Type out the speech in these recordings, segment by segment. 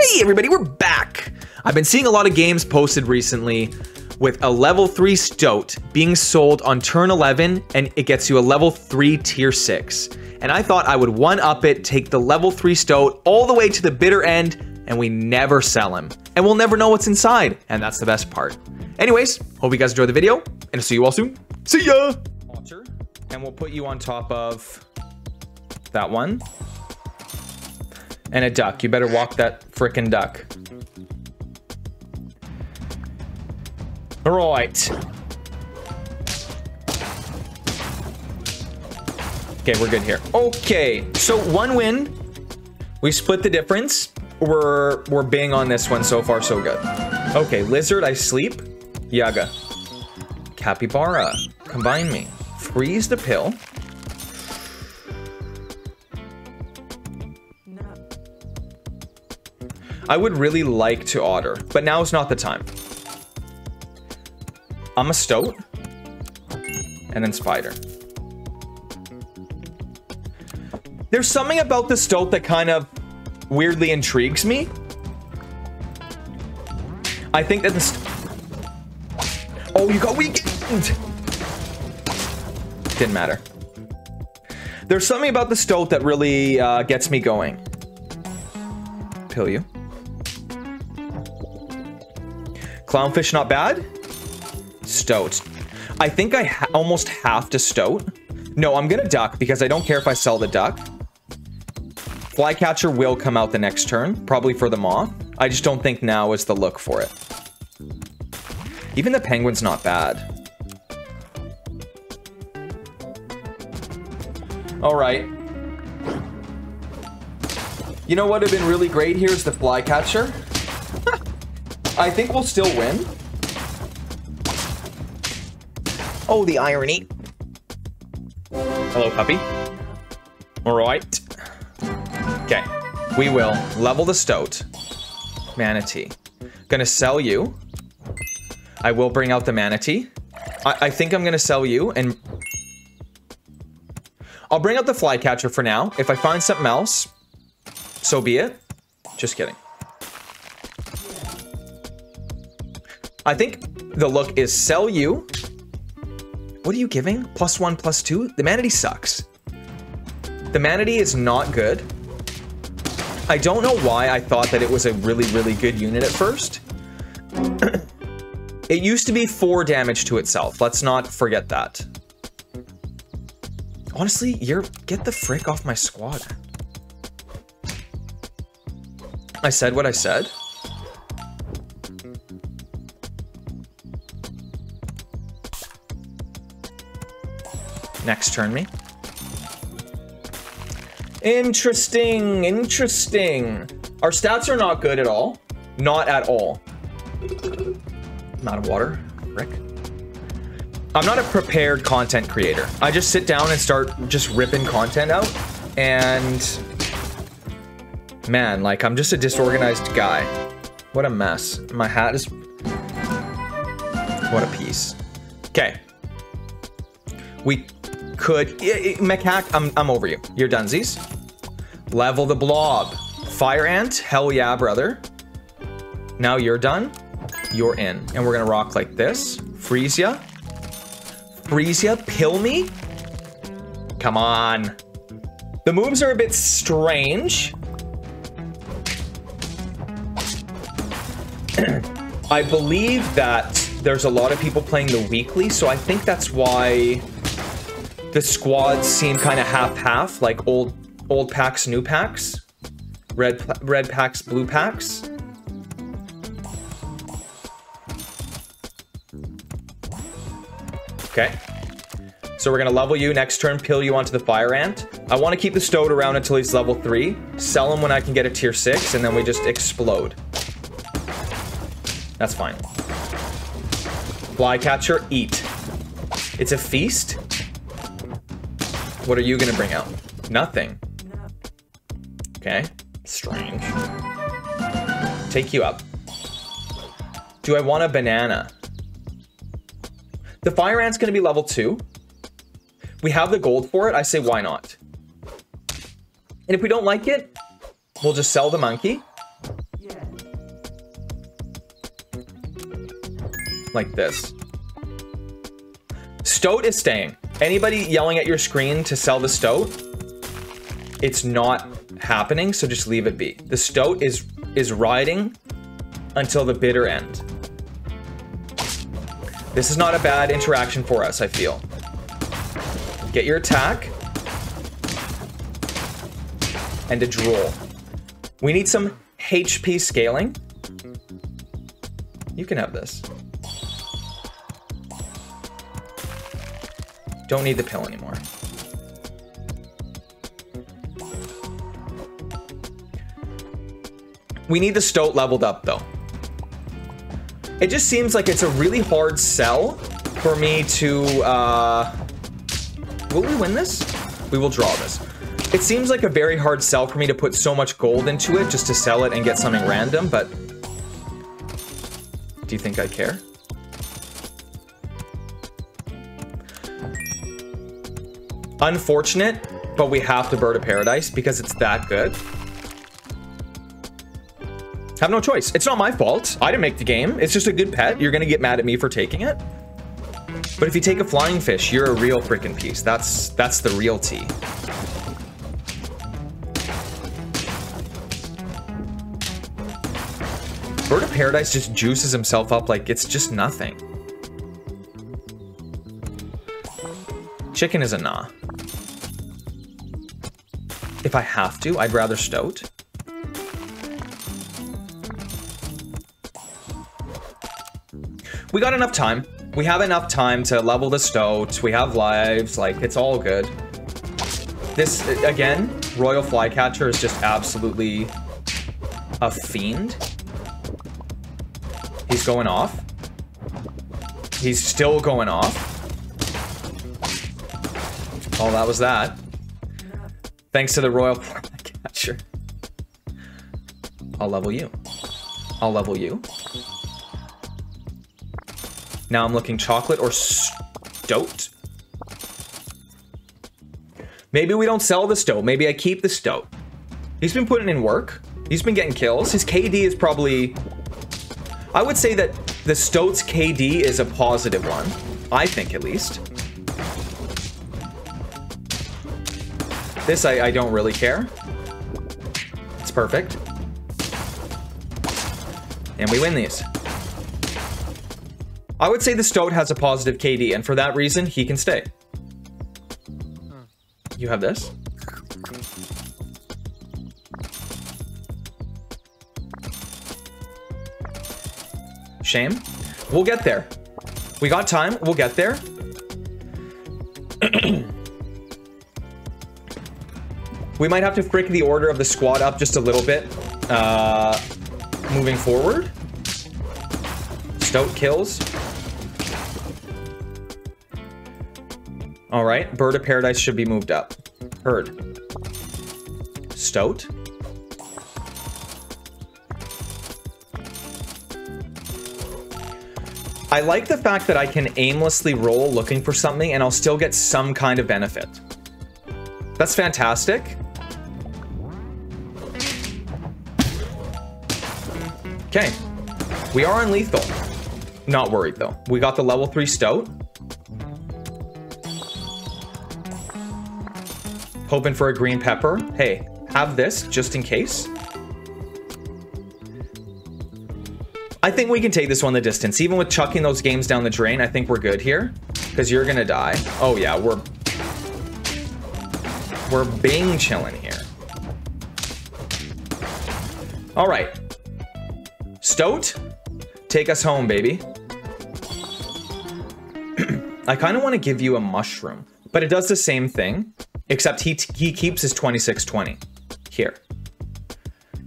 Hey everybody, we're back! I've been seeing a lot of games posted recently with a level 3 Stoat being sold on turn 11, and it gets you a level 3 tier 6. And I thought I would one-up it, take the level 3 Stoat all the way to the bitter end, and we never sell him. And we'll never know what's inside, and that's the best part. Anyways, hope you guys enjoyed the video, and I'll see you all soon. See ya! And we'll put you on top of that one. And a duck. You better walk that frickin' duck. Alright. Okay, we're good here. Okay, so one win. We split the difference. We're bang on this one. So far, so good. Okay, lizard, I sleep. Yaga. Capybara. Combine me. Freeze the pill. I would really like to otter, but now is not the time. I'm a stoat. And then spider. There's something about the stoat that kind of weirdly intrigues me. I think that oh, you got weakened! Didn't matter. There's something about the stoat that really gets me going. Pill you. Clownfish, not bad. Stoat. I think I almost have to stoat. No, I'm gonna duck because I don't care if I sell the duck. Flycatcher will come out the next turn, probably for the moth. I just don't think now is the look for it. Even the penguin's not bad. All right. You know what would have been really great here is the flycatcher. I think we'll still win. Oh, the irony. Hello, puppy. All right. Okay. We will level the stoat. Manatee. Gonna sell you. I will bring out the manatee. I think I'm gonna sell you, and I'll bring out the flycatcher for now. If I find something else, so be it. Just kidding. I think the look is sell you. What are you giving? +1, +2? The manatee sucks. The manatee is not good. I don't know why I thought that it was a really, really good unit at first. It used to be 4 damage to itself. Let's not forget that. Honestly, get the frick off my squad. I said what I said. Next turn me. Interesting, interesting. Our stats are not good at all. Not at all. I'm out of water, frick. I'm not a prepared content creator. I just sit down and start just ripping content out. And man, like I'm just a disorganized guy. What a mess. My hat is, what a piece. Okay. We could, mechhack, I'm over you. You're dunsies. Level the blob. Fire ant, hell yeah, brother. Now you're done, you're in. And we're gonna rock like this. Freeze ya. Freezia, pill me? Come on. The moves are a bit strange. I believe that there's a lot of people playing the weekly, so I think that's why the squads seem kind of half-half, like old packs, new packs. Red packs, blue packs. Okay, so we're gonna level you next turn, peel you onto the fire ant. I want to keep the stoat around until he's level 3, sell him when I can get a tier 6, and then we just explode. That's fine. Flycatcher, eat. It's a feast. What are you gonna bring out? Nothing. Okay, strange. Take you up. Do I want a banana? The fire ant's gonna be level 2. We have the gold for it, I say why not? And if we don't like it, we'll just sell the monkey. Yeah. like this. Stoat is staying. Anybody yelling at your screen to sell the Stoat, it's not happening, so just leave it be. The Stoat is riding until the bitter end. This is not a bad interaction for us, I feel. Get your attack. And a drool. We need some HP scaling. You can have this. Don't need the pill anymore. We need the Stoat leveled up though. It just seems like it's a really hard sell for me to, will we win this? We will draw this. It seems like a very hard sell for me to put so much gold into it just to sell it and get something random, but do you think I care? Unfortunate, but we have to Bird of Paradise because it's that good. Have no choice. It's not my fault. I didn't make the game. It's just a good pet. You're gonna get mad at me for taking it. But if you take a flying fish, you're a real freaking piece. That's the real tea. Bird of Paradise just juices himself up like it's just nothing. Chicken is a nah. If I have to, I'd rather Stoat. We got enough time. We have enough time to level the Stoat. We have lives, like it's all good. This, again, Royal Flycatcher is just absolutely a fiend. He's going off. He's still going off. Oh, that was that. Thanks to the Royal Flycatcher. I'll level you. I'll level you. Now I'm looking chocolate or Stoat. Maybe we don't sell the Stoat. Maybe I keep the Stoat. He's been putting in work. He's been getting kills. His KD is probably... I would say that the Stoat's KD is a positive one. I think, at least. This, I don't really care. It's perfect. And we win these. I would say the Stoat has a positive KD, and for that reason, he can stay. You have this? Shame. We'll get there. We got time. We'll get there. We might have to frick the order of the squad up just a little bit, moving forward. Stoat kills. All right, Bird of Paradise should be moved up. Herd. Stoat. I like the fact that I can aimlessly roll looking for something and I'll still get some kind of benefit. That's fantastic. Okay, we are unlethal. Not worried though. We got the level 3 Stoat. Hoping for a green pepper. Hey, have this just in case. I think we can take this one the distance. Even with chucking those games down the drain, I think we're good here. Because you're gonna die. Oh yeah, we're bing chilling here. All right. Stoat, take us home, baby. I kind of want to give you a mushroom, but it does the same thing, except he keeps his 2620 here.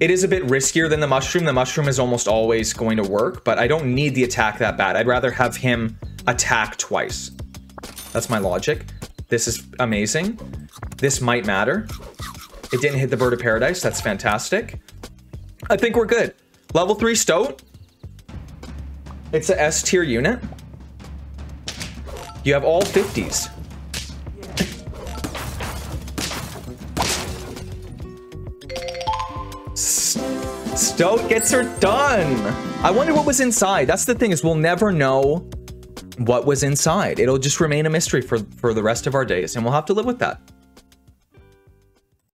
It is a bit riskier than the mushroom. The mushroom is almost always going to work, but I don't need the attack that bad. I'd rather have him attack twice. That's my logic. This is amazing. This might matter. It didn't hit the Bird of Paradise. That's fantastic. I think we're good. Level 3 Stoat. It's a S tier unit. You have all 50s. Yeah. Stoat gets her done. I wonder what was inside. That's the thing, is we'll never know what was inside. It'll just remain a mystery for the rest of our days, and we'll have to live with that.